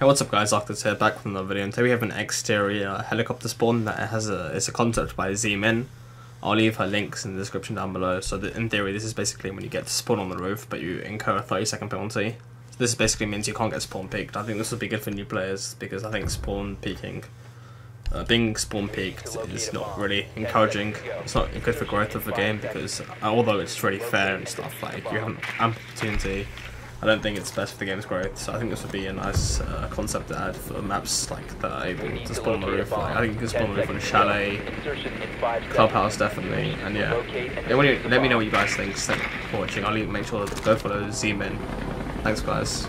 Hey, what's up guys, Arktes here, back with another video, and today we have an exterior helicopter spawn that it's a concept by Zmin. I'll leave her links in the description down below. So in theory, this is basically when you get to spawn on the roof, but you incur a 30-second penalty. So this basically means you can't get spawn peaked. I think this will be good for new players, because I think being spawn peaked is not really encouraging. It's not good for growth of the game, because although it's really fair and stuff, like you have an opportunity, I don't think it's best for the game's growth, so I think this would be a nice concept to add for maps like that are able to spawn on the roof. Like, I think you can spawn on the roof on a chalet, clubhouse definitely, and yeah let me know what you guys think. Thanks for watching. I'll make sure to go follow Zmin. Thanks guys.